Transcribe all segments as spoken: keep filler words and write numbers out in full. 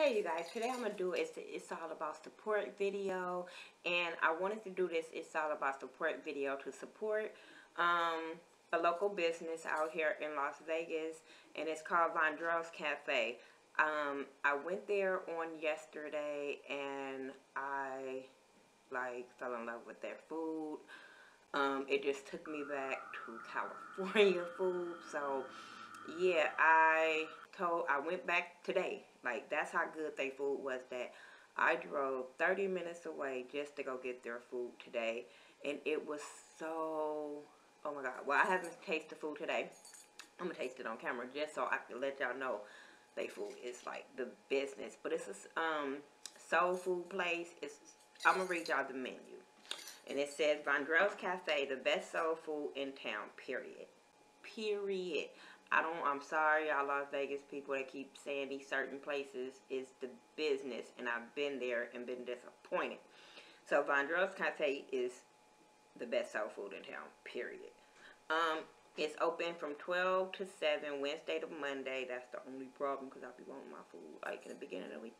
Hey you guys, today I'm going to do is the It's All About Support video, and I wanted to do this It's All About Support video to support um, a local business out here in Las Vegas, and it's called Vondrelle's Cafe. Um, I went there on yesterday and I like fell in love with their food. Um, it just took me back to California food, so yeah, I told, I went back today. Like, that's how good their food was that I drove thirty minutes away just to go get their food today. And it was so, oh my God. Well, I haven't tasted the food today. I'm going to taste it on camera just so I can let y'all know their food is like the business. But it's a um, soul food place. It's, I'm going to read y'all the menu. And it says, Vondrelle's Cafe, the best soul food in town, period. Period. I don't, I'm sorry, y'all Las Vegas people that keep saying these certain places is the business, and I've been there and been disappointed. So, Vondrelle's Cafe is the best soul food in town, period. Um, it's open from twelve to seven, Wednesday to Monday. That's the only problem, because I'll be wanting my food, like, in the beginning of the week.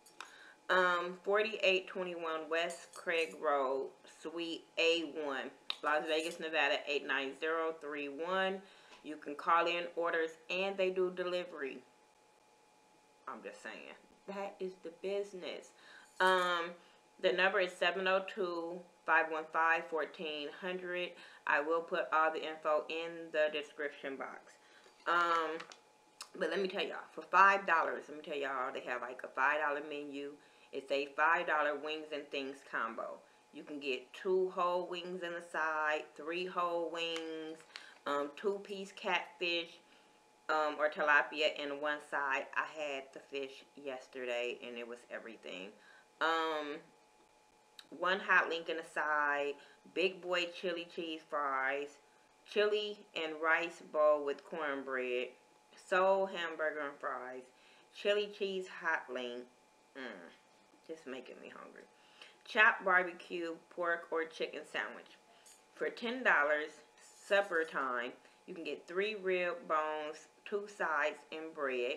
Um, forty-eight twenty-one West Craig Road, Suite A one, Las Vegas, Nevada, eight nine zero three one. You can call in orders, and they do delivery. I'm just saying. That is the business. Um, the number is seven oh two, five one five, fourteen hundred. I will put all the info in the description box. Um, but let me tell y'all, for five dollars, let me tell y'all, they have like a five dollar menu. It's a five dollar wings and things combo. You can get two whole wings on the side, three whole wings, Um, two-piece catfish um, or tilapia in one side. I had the fish yesterday, and it was everything. Um, one hot link in the side, big boy chili cheese fries, chili and rice bowl with cornbread, soul hamburger and fries, chili cheese hot link. Mm, just making me hungry. Chopped barbecue pork or chicken sandwich for ten dollars. Supper time, you can get three rib bones, two sides, and bread,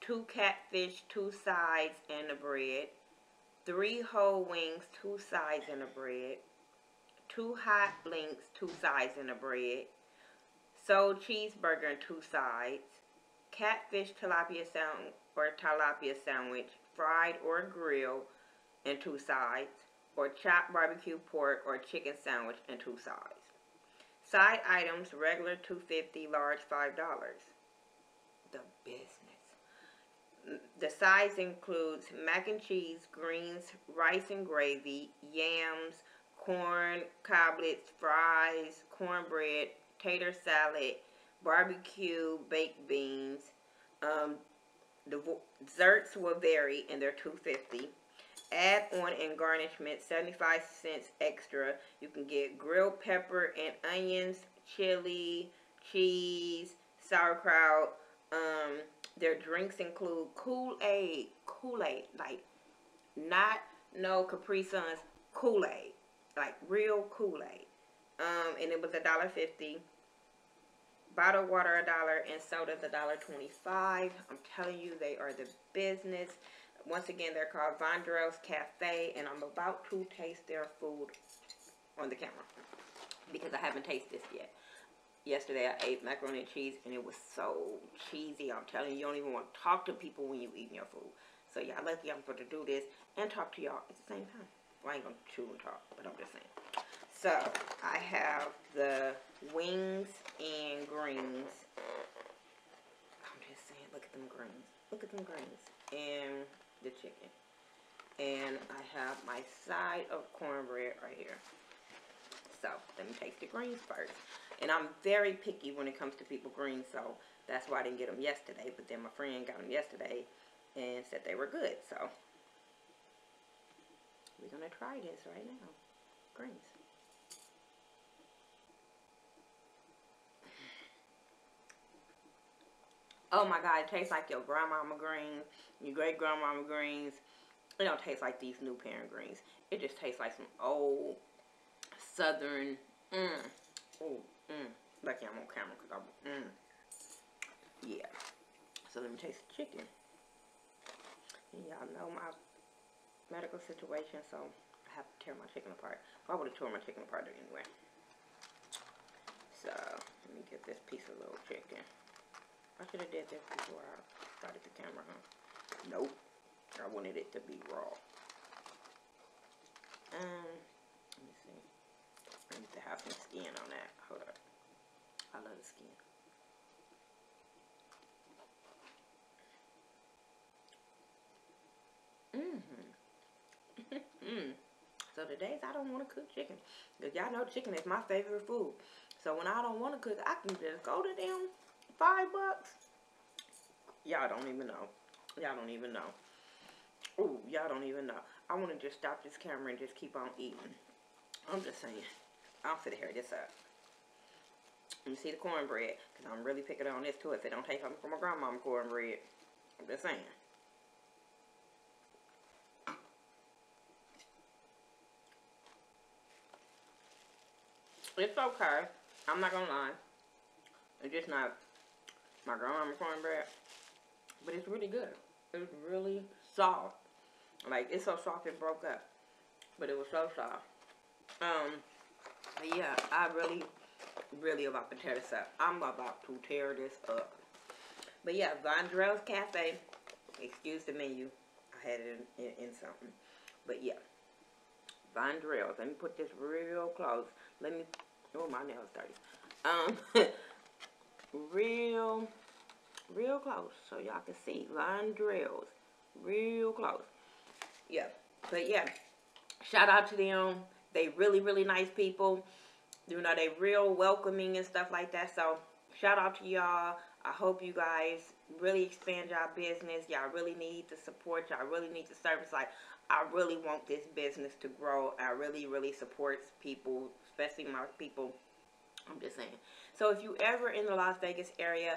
two catfish, two sides, and a bread, three whole wings, two sides, and a bread, two hot links, two sides, and a bread, soul cheeseburger, and two sides, catfish tilapia sandwich or tilapia sandwich, fried or grilled, and two sides, or chopped barbecue pork or chicken sandwich, and two sides. Side items, regular two fifty, large five dollars. The business. The sides includes mac and cheese, greens, rice and gravy, yams, corn, coblets, fries, cornbread, tater salad, barbecue, baked beans. Um, the desserts will vary, and they're two fifty. Add on and garnishment, seventy-five cents extra. You can get grilled pepper and onions, chili, cheese, sauerkraut. Um, their drinks include Kool-Aid, Kool-Aid, like not no Capri Suns, Kool-Aid, like real Kool-Aid. Um, and it was a dollar fifty. Bottled water a dollar, and sodas a dollar twenty-five. I'm telling you, they are the business. Once again, they're called Vondrelle's Cafe, and I'm about to taste their food on the camera because I haven't tasted this yet. Yesterday, I ate macaroni and cheese, and it was so cheesy. I'm telling you, you don't even want to talk to people when you're eating your food. So, y'all lucky I'm supposed to do this and talk to y'all at the same time. Well, I ain't going to chew and talk, but I'm just saying. So, I have the wings and greens. I'm just saying, look at them greens. Look at them greens. And the chicken, and I have my side of cornbread right here. So let me taste the greens first, and I'm very picky when it comes to people greens, so that's why I didn't get them yesterday. But then my friend got them yesterday and said they were good, so we're gonna try this right now. Greens. Oh my God, it tastes like your grandmama greens, your great-grandmama greens. It don't taste like these new parent greens. It just tastes like some old southern, mmm, oh, mmm. Lucky I'm on camera because I'm, mmm. Yeah. So let me taste the chicken. Y'all know my medical situation, so I have to tear my chicken apart. Well, I would have torn my chicken apart anyway. So, let me get this piece of little chicken. I should have did this before I started the camera, huh? Nope. I wanted it to be raw. Um, let me see. I need to have some skin on that. Hold up. I love the skin. Mm-hmm. Mm. So the days I don't want to cook chicken, because y'all know chicken is my favorite food. So when I don't want to cook, I can just go to them. Five bucks. Y'all don't even know. Y'all don't even know. Ooh, y'all don't even know. I want to just stop this camera and just keep on eating. I'm just saying. I'll sit here this up. You see the cornbread, because I'm really picking on this too. If it don't take something from my grandmom cornbread, I'm just saying. It's okay. I'm not gonna lie. It's just not my grandma's cornbread, but it's really good. It's really soft. Like, it's so soft it broke up, but it was so soft. Um, but yeah, I really, really about to tear this up. I'm about to tear this up. But yeah, Vondrelle's Cafe. Excuse the menu. I had it in, in, in something. But yeah, Vondrelle's. Let me put this real close. Let me. Oh, my nails dirty. Um. real real close so y'all can see Vondrelle's real close. Yeah, but yeah, shout out to them. They really really nice people, you know. They real welcoming and stuff like that, so shout out to y'all. I hope you guys really expand y'all business. Y'all really need to support. Y'all really need to service. Like, I really want this business to grow. I really really support people, especially my people. I'm just saying. So if you ever in the Las Vegas area,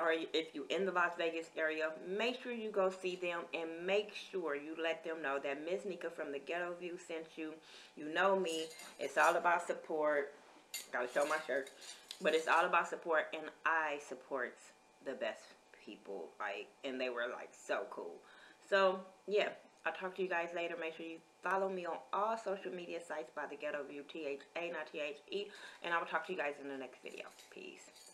or if you in the Las Vegas area, make sure you go see them and make sure you let them know that Miz Nika from the Ghetto View sent you. You know me. It's all about support. Gotta show my shirt. But it's all about support, and I support the best people. Like, and they were like so cool. So yeah, I'll talk to you guys later. Make sure you follow me on all social media sites by the Ghetto View, T H A, not T H E. And I will talk to you guys in the next video. Peace.